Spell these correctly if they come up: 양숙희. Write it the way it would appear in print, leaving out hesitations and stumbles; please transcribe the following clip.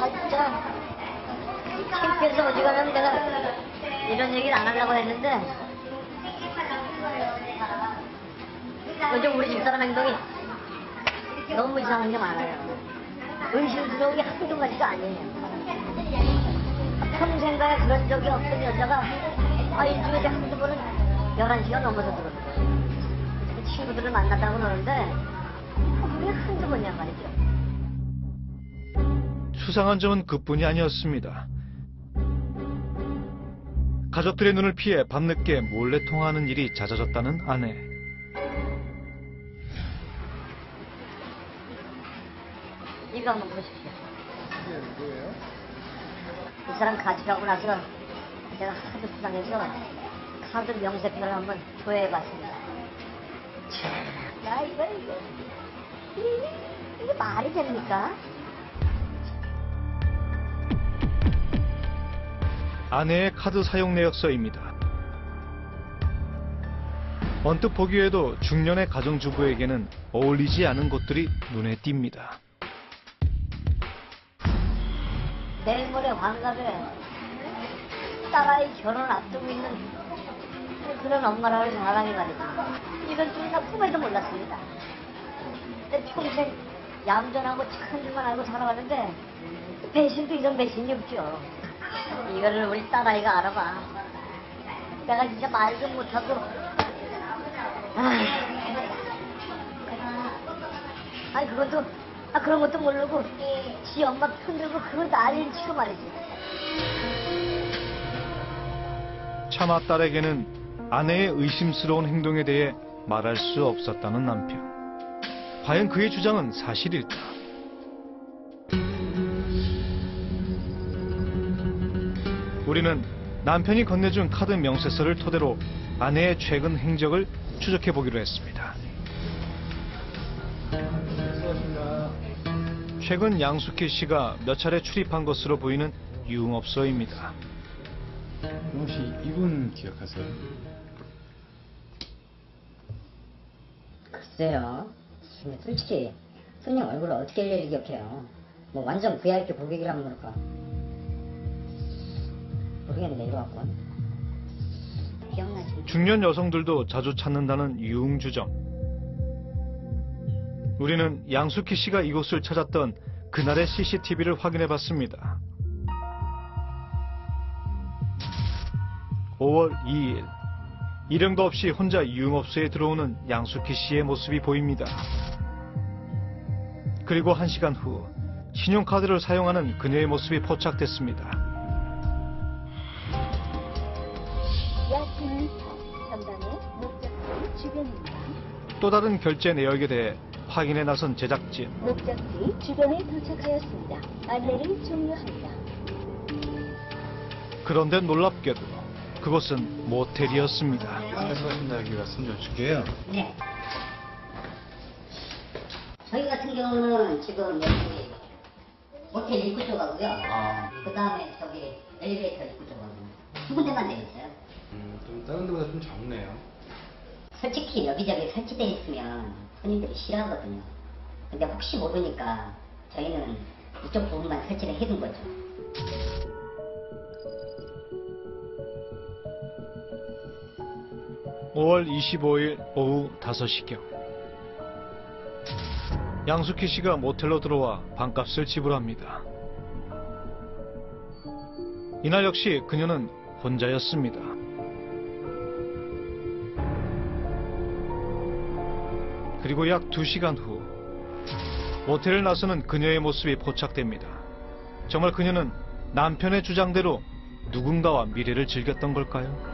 내가 참 창피해서 오지가면 내가 이런 얘기를 안 하려고 했는데 요즘 우리 집사람 행동이 너무 이상한 게 많아요. 은실 들어오기 한두 가지가 아니에요. 평생간에 그런 적이 없던 여자가 일주일에 한두 번은 11시가 넘어서 들어오고 친구들을 만나다고 그러는데 왜 한두 번이야 말이죠. 수상한 점은 그뿐이 아니었습니다. 가족들의 눈을 피해 밤늦게 몰래 통화하는 일이 잦아졌다는 아내. 이거 한번 보십시오. 이 사람 가출하고 나서 제가 하도 수상해서 카드 명세표를 한번 조회해봤습니다. 야 이거 말이 됩니까? 아내의 카드 사용 내역서입니다. 언뜻 보기에도 중년의 가정주부에게는 어울리지 않은 것들이 눈에 띕니다. 내일 모레 환갑에 딸아이 결혼을 앞두고 있는 그런 엄마라는 사람이 말이죠. 이런 줄이나 꿈에도 몰랐습니다. 내 평생 얌전하고 착한 줄만 알고 살아왔는데 배신도 이런 배신이 없죠. 이거를 우리 딸아이가 알아봐. 내가 진짜 말도 못하고 그것도 그런 것도 모르고 지 엄마 편들고 그걸 난리를 치고 말이지. 차마 딸에게는 아내의 의심스러운 행동에 대해 말할 수 없었다는 남편. 과연 그의 주장은 사실일까? 우리는 남편이 건네준 카드 명세서를 토대로 아내의 최근 행적을 추적해 보기로 했습니다. 최근 양숙희 씨가 몇 차례 출입한 것으로 보이는 유흥업소입니다. 혹시 이분 기억하세요? 글쎄요. 근데 솔직히 손님 얼굴을 어떻게 일일이 기억해요. 뭐 완전 VIP 고객이라면 그럴까? 모르겠네 이거 갖고. 기억나지? 중년 여성들도 자주 찾는다는 유흥주점. 우리는 양숙희 씨가 이곳을 찾았던 그날의 CCTV를 확인해봤습니다. 5월 2일 이름도 없이 혼자 유흥업소에 들어오는 양숙희 씨의 모습이 보입니다. 그리고 1시간 후 신용카드를 사용하는 그녀의 모습이 포착됐습니다. 또 다른 결제 내역에 대해 확인에 나선 제작진. 목적지 주변에 도착하였습니다. 안내를 종료합니다. 그런데 놀랍게도 그곳은 모텔이었습니다. 수고하셨습니다. 여기 말씀 좀 줄게요. 네. 저희 같은 경우는 지금 여기 모텔 입구 쪽하고요. 그 다음에 저기 엘리베이터 입구 쪽하고 두 군데만 되어 있어요. 좀 다른 데보다 좀 적네요. 솔직히 여기저기 설치되어 있으면 손님들이 싫어하거든요. 근데 혹시 모르니까 저희는 이쪽 부분만 설치를 해둔 거죠. (5월 25일) 오후 5시경 양숙희 씨가 모텔로 들어와 방값을 지불합니다. 이날 역시 그녀는 혼자였습니다. 그리고 약 2시간 후 모텔을 나서는 그녀의 모습이 포착됩니다. 정말 그녀는 남편의 주장대로 누군가와 미래를 즐겼던 걸까요?